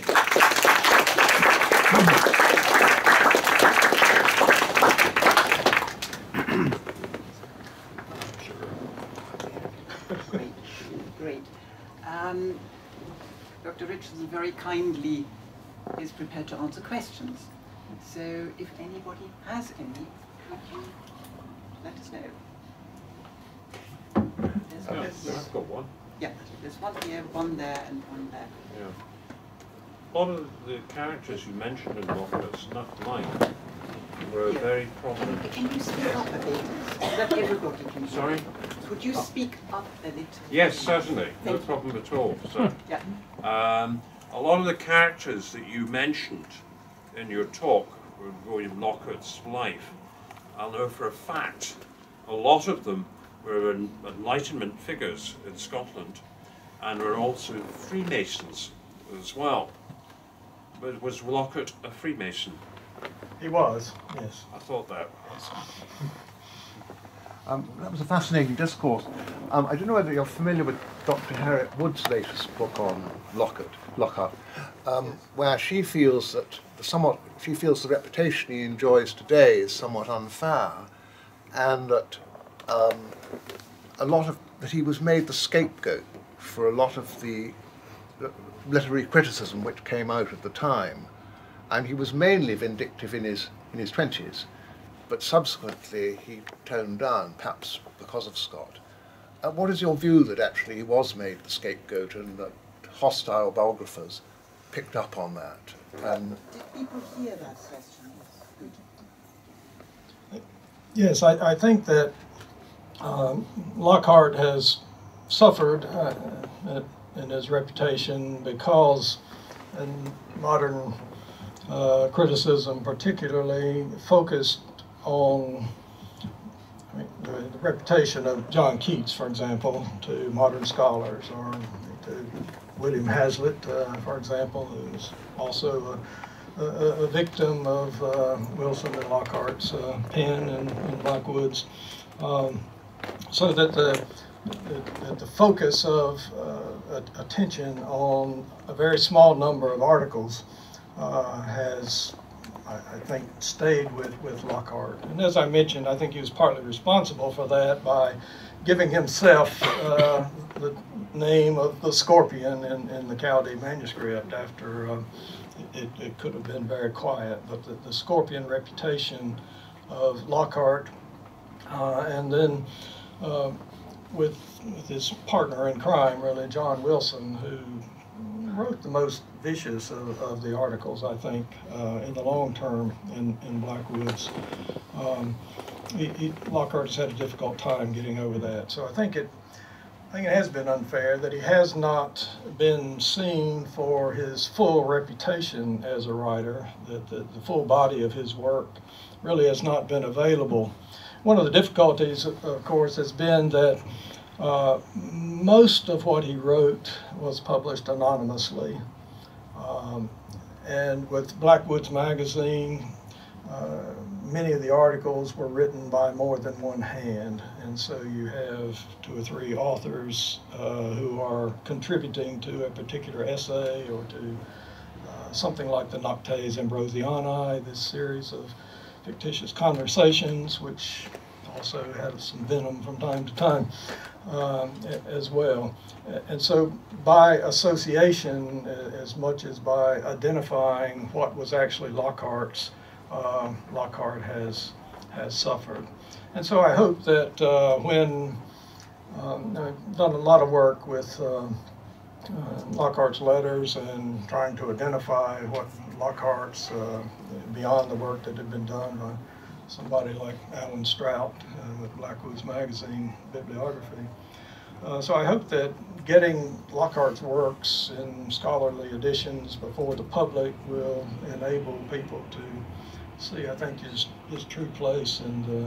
you. Great, great. Um, Doctor Richardson very kindly is prepared to answer questions. So if anybody has any, could you let us know? Oh, I've got one. Yeah, there's one here, one there, and one there. Yeah. On the characters you mentioned in Lockhart's Snuff Life were a very prominent. Can you speak up a bit? That everybody can. Sorry? Could you speak up a little? Yes, certainly. No problem at all. So, yeah. um, a lot of the characters that you mentioned in your talk were William Lockhart's life. I know for a fact a lot of them were Enlightenment figures in Scotland, and were also Freemasons as well. But was Lockhart a Freemason? He was, yes. I thought that. um, that was a fascinating discourse. Um, I don't know whether you're familiar with Doctor Harriet Wood's latest book on Lockhart, Lockhart um, yes. where she feels that the somewhat she feels the reputation he enjoys today is somewhat unfair, and that. Um, a lot of that he was made the scapegoat for a lot of the literary criticism which came out at the time, and he was mainly vindictive in his in his twenties, but subsequently he toned down, perhaps because of Scott. Uh, what is your view that actually he was made the scapegoat, and that hostile biographers picked up on that? Um, Did people hear that question? Yes, I, I think that. Um, Lockhart has suffered uh, in his reputation because in modern uh, criticism particularly focused on I mean, the, the reputation of John Keats, for example, to modern scholars, or to William Hazlitt, uh, for example, who's also a, a, a victim of uh, Wilson and Lockhart's uh, pen and, and Blackwood's. Um, So that the, the, the focus of uh, attention on a very small number of articles uh, has, I, I think, stayed with, with Lockhart. And as I mentioned, I think he was partly responsible for that by giving himself uh, the name of the scorpion in, in the Chaldee Manuscript after um, it, it could have been very quiet. But the, the scorpion reputation of Lockhart, uh, and then Uh, with, with his partner in crime, really, John Wilson, who wrote the most vicious of, of the articles, I think, uh, in the long term in, in Blackwood's. Um, he, he, Lockhart's had a difficult time getting over that. So I think, it, I think it has been unfair that he has not been seen for his full reputation as a writer, that the, the full body of his work really has not been available. One of the difficulties, of course, has been that uh, most of what he wrote was published anonymously. Um, and with Blackwood's magazine, uh, many of the articles were written by more than one hand. And so you have two or three authors uh, who are contributing to a particular essay or to uh, something like the Noctes Ambrosianae, this series of fictitious conversations, which also had some venom from time to time um, as well. And so by association, as much as by identifying what was actually Lockhart's, uh, Lockhart has, has suffered. And so I hope that uh, when um, I've done a lot of work with uh, Uh, Lockhart's letters and trying to identify what Lockhart's, uh, beyond the work that had been done by somebody like Alan Strout uh, with Blackwood's magazine bibliography. Uh, so I hope that getting Lockhart's works in scholarly editions before the public will enable people to see, I think, his, his true place in the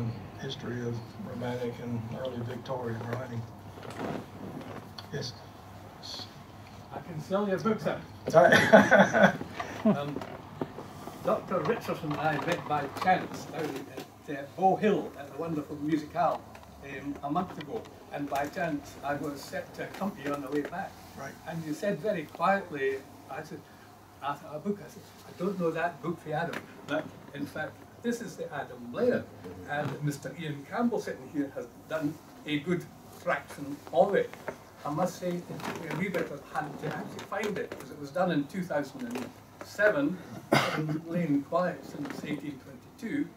history of Romantic and early Victorian writing. Yes. I can sell you a book, sir. um, Doctor Richardson and I met by chance down at uh, Bow Hill at the wonderful Music Hall um, a month ago, and by chance I was set to accompany you on the way back. Right. And you said very quietly, I said, I thought, a book, I said, I don't know that book for Adam, but in fact, this is the Adam Blair, and Mister Ian Campbell sitting here has done a good fraction of it. I must say, it took me a wee bit of hand to actually find it, because it was done in two thousand seven in Lane Quiet since eighteen twenty-two.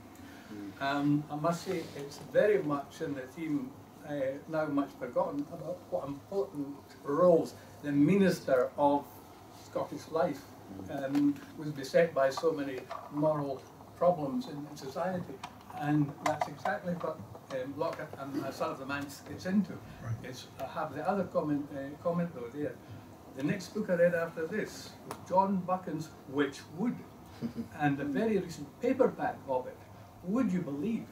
Um, I must say, it's very much in the theme, uh, now much forgotten, about what important roles the minister of Scottish life um, was beset by so many moral problems in, in society. And that's exactly what um, Lockhart and uh, Son of the Man gets into. Right. Is, I have the other comment, uh, comment though there. The next book I read after this was John Buchan's Witchwood, and a very recent paperback of it, would you believe,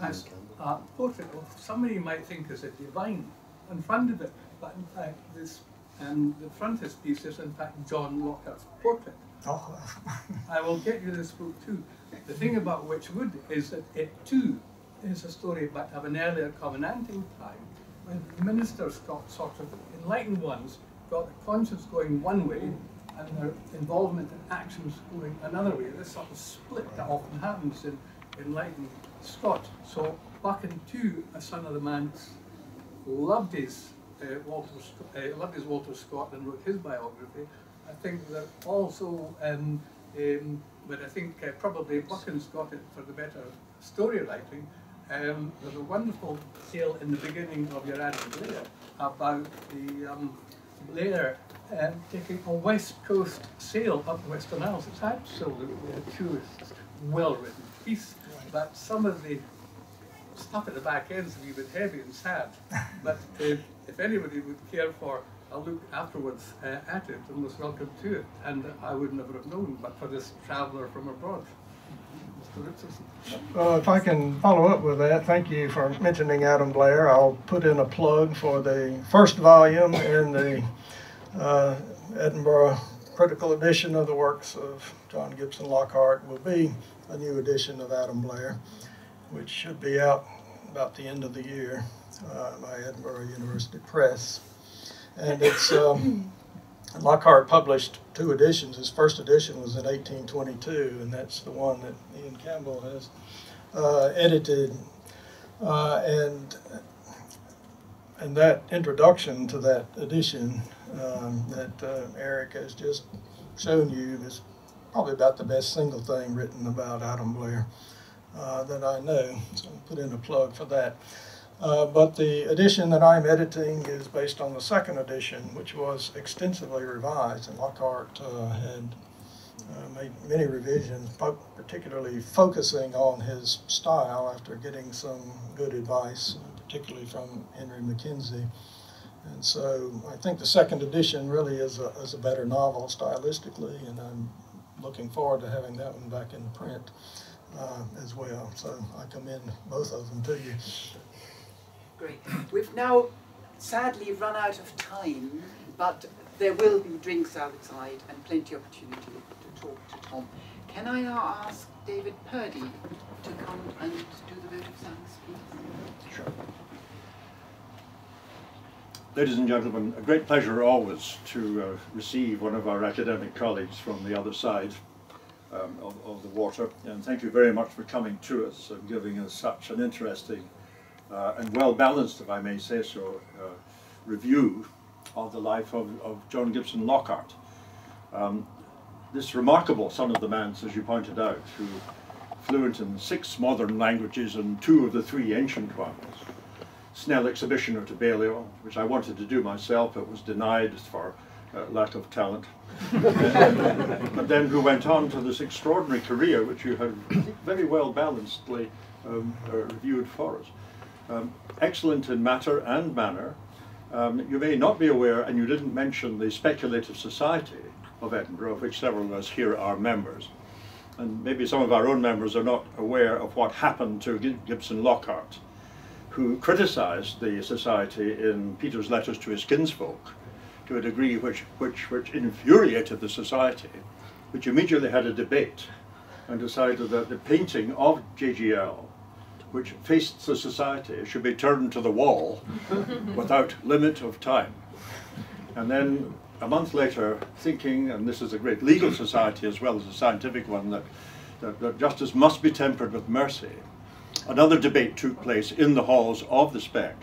has a portrait of somebody you might think is a divine in front of it, but in fact this, and the frontispiece is in fact John Lockhart's portrait. Oh. I will get you this book too. The thing about Witchwood is that it too is a story but of an earlier covenanting time, when ministers got sort of enlightened ones, got the conscience going one way and their involvement in actions going another way. This sort of split that often happens in enlightened Scott. So Buchan too, a son of the man, loved his, uh, Walter, uh, loved his Walter Scott and wrote his biography. I think that also, um, um, but I think uh, probably Buchan's got it for the better story writing. Um, there's a wonderful tale in the beginning of your Adam Blair about the um, Blair um, taking a west coast sail up the Western Isles. It's absolutely a tourist, well-written piece, but some of the stuff at the back end is a wee bit heavy and sad. But uh, if anybody would care for a look afterwards uh, at it, and was welcome to it. And I would never have known, but for this traveller from abroad, Mister Richardson. Well, if I can follow up with that, thank you for mentioning Adam Blair. I'll put in a plug for the first volume in the uh, Edinburgh critical edition of the works of John Gibson Lockhart will be a new edition of Adam Blair, which should be out about the end of the year uh, by Edinburgh University Press. And it's, um, Lockhart published two editions. His first edition was in eighteen twenty-two, and that's the one that Ian Campbell has uh, edited. Uh, and, and that introduction to that edition um, that uh, Eric has just shown you is probably about the best single thing written about Adam Blair uh, that I know. So I'll put in a plug for that. Uh, but the edition that I'm editing is based on the second edition, which was extensively revised, and Lockhart uh, had uh, made many revisions, particularly focusing on his style after getting some good advice, particularly from Henry Mackenzie. And so I think the second edition really is a, is a better novel stylistically, and I'm looking forward to having that one back in print uh, as well. So I commend both of them to you. Great. We've now sadly run out of time, but there will be drinks outside and plenty of opportunity to talk to Tom. Can I now ask David Purdy to come and do the vote of thanks, please? Sure. Ladies and gentlemen, a great pleasure always to uh, receive one of our academic colleagues from the other side um, of, of the water, and thank you very much for coming to us and giving us such an interesting Uh, and well-balanced, if I may say so, uh, review of the life of, of John Gibson Lockhart. Um, this remarkable son of the man, as you pointed out, who fluent in six modern languages and two of the three ancient ones. Snell exhibitioner to Balliol, which I wanted to do myself, but was denied for uh, lack of talent. But then who went on to this extraordinary career, which you have very well-balancedly um, uh, reviewed for us. Um, excellent in matter and manner. Um, you may not be aware, and you didn't mention the Speculative Society of Edinburgh, of which several of us here are members. And maybe some of our own members are not aware of what happened to Gibson Lockhart, who criticised the society in Peter's Letters to His Kinfolk to a degree which, which, which infuriated the society, which immediately had a debate and decided that the painting of J G L which faced the society should be turned to the wall without limit of time. And then a month later, thinking, and this is a great legal society as well as a scientific one, that, that, that justice must be tempered with mercy, another debate took place in the halls of the Spec,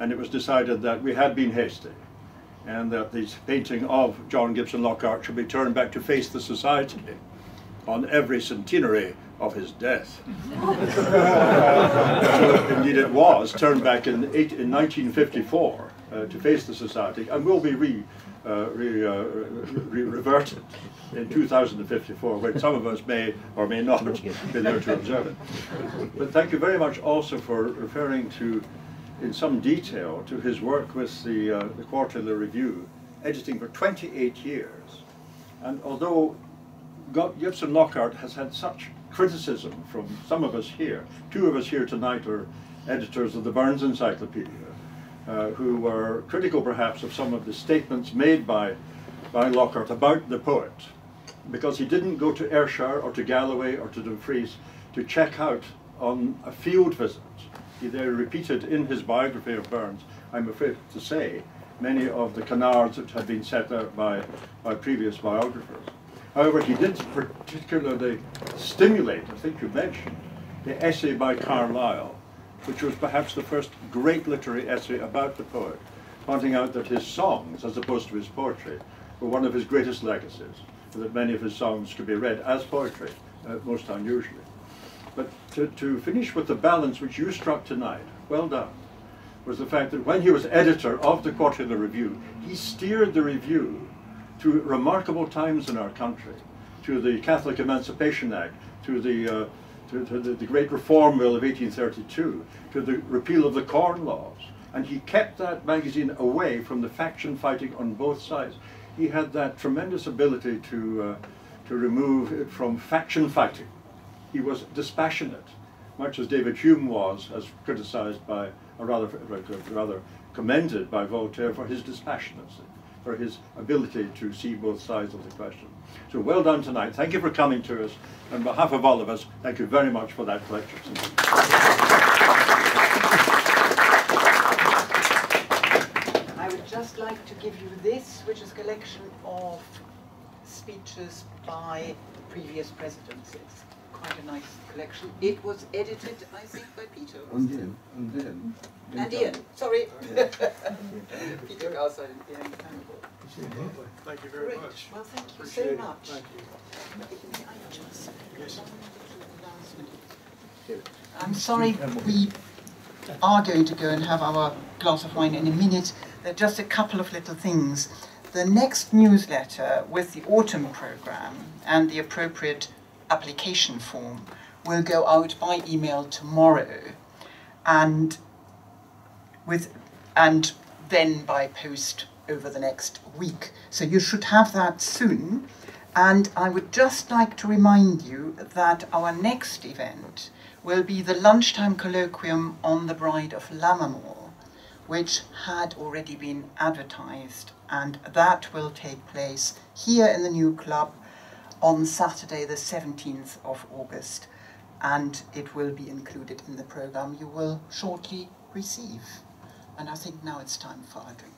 and it was decided that we had been hasty, and that the painting of John Gibson Lockhart should be turned back to face the society on every centenary of his death. So indeed it was turned back in, eight, in nineteen fifty-four uh, to face the society, and will be re, uh, re, uh, re reverted in two thousand fifty-four, when some of us may or may not be there to observe it. But thank you very much also for referring to, in some detail, to his work with the, uh, the Quarterly Review, editing for twenty-eight years. And although Gibson Lockhart has had such criticism from some of us here. Two of us here tonight are editors of the Burns Encyclopedia, uh, who were critical perhaps of some of the statements made by, by Lockhart about the poet, because he didn't go to Ayrshire or to Galloway or to Dumfries to check out on a field visit. He there repeated in his biography of Burns, I'm afraid to say, many of the canards that had been set out by, by previous biographers. However, he did particularly stimulate, I think you mentioned, the essay by Carlyle, which was perhaps the first great literary essay about the poet, pointing out that his songs, as opposed to his poetry, were one of his greatest legacies, and that many of his songs could be read as poetry, uh, most unusually. But to, to finish with the balance which you struck tonight, well done, was the fact that when he was editor of the Quarterly Review, he steered the review through remarkable times in our country, to the Catholic Emancipation Act, to the, uh, to, to the, the Great Reform Bill of eighteen thirty-two, to the repeal of the Corn Laws. And he kept that magazine away from the faction fighting on both sides. He had that tremendous ability to, uh, to remove it from faction fighting. He was dispassionate, much as David Hume was, as criticised by, or rather, rather commended by Voltaire for his dispassionacy, for his ability to see both sides of the question. So well done tonight. Thank you for coming to us. On behalf of all of us, thank you very much for that lecture tonight. I would just like to give you this, which is a collection of speeches by previous presidents. It's quite a nice collection. It was edited, I think, by Peter. And Ian. And Ian. And Ian. Sorry. Peter Gausser and Ian. Thank you very Rich. much. Well, thank you Appreciate so much. Thank you. I just yes. I'm sorry we are going to go and have our glass of wine in a minute. There are just a couple of little things. The next newsletter with the autumn programme and the appropriate application form will go out by email tomorrow, and with and then by post over the next week. So you should have that soon. And I would just like to remind you that our next event will be the lunchtime colloquium on the Bride of Lammermoor, which had already been advertised, and that will take place here in the new club on Saturday the seventeenth of August, and it will be included in the programme you will shortly receive. And I think now it's time for a drink.